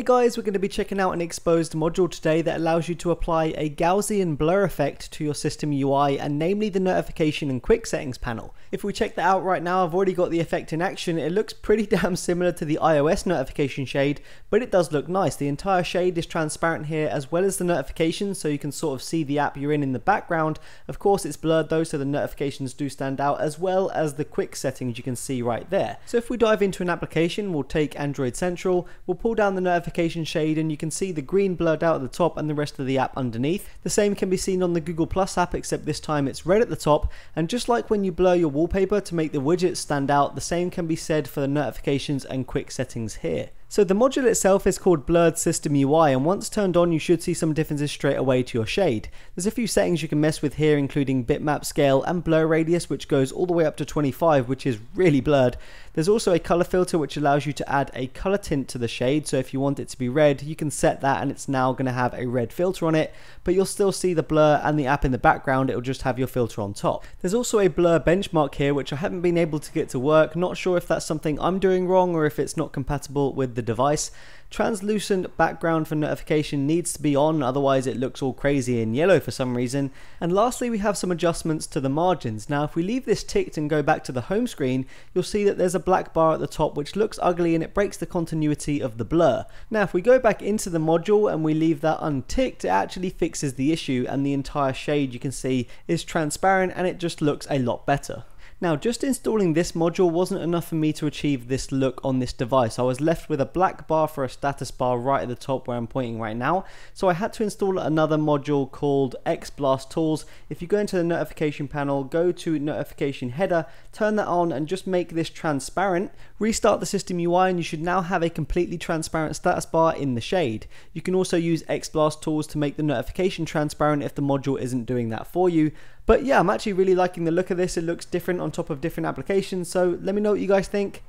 Hey guys, we're going to be checking out an exposed module today that allows you to apply a Gaussian blur effect to your system UI, and namely the notification and quick settings panel. If we check that out right now, I've already got the effect in action. It looks pretty damn similar to the iOS notification shade, but it does look nice. The entire shade is transparent here as well as the notifications, so you can sort of see the app you're in the background. Of course it's blurred though, so the notifications do stand out, as well as the quick settings you can see right there. So if we dive into an application, we'll take Android Central, we'll pull down the notification shade, and you can see the green blurred out at the top and the rest of the app underneath. The same can be seen on the Google Plus app, except this time it's red at the top, and just like when you blur your wallpaper to make the widgets stand out, the same can be said for the notifications and quick settings here. So the module itself is called Blurred System UI, and once turned on you should see some differences straight away to your shade. There's a few settings you can mess with here, including bitmap scale and blur radius, which goes all the way up to 25, which is really blurred. There's also a color filter which allows you to add a color tint to the shade, so if you want it to be red you can set that and it's now going to have a red filter on it, but you'll still see the blur and the app in the background, it'll just have your filter on top. There's also a blur benchmark here which I haven't been able to get to work, not sure if that's something I'm doing wrong or if it's not compatible with the device. Translucent background for notification needs to be on, otherwise it looks all crazy and yellow for some reason. And lastly we have some adjustments to the margins. Now if we leave this ticked and go back to the home screen, you'll see that there's a black bar at the top which looks ugly and it breaks the continuity of the blur. Now if we go back into the module and we leave that unticked, it actually fixes the issue and the entire shade you can see is transparent and it just looks a lot better. Now just installing this module wasn't enough for me to achieve this look on this device. I was left with a black bar for a status bar right at the top where I'm pointing right now, so I had to install another module called XBlast Tools. If you go into the notification panel, go to notification header, turn that on and just make this transparent, restart the system UI and you should now have a completely transparent status bar in the shade. You can also use XBlast Tools to make the notification transparent if the module isn't doing that for you. But yeah, I'm actually really liking the look of this. It looks different on top of different applications, so let me know what you guys think.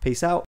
Peace out.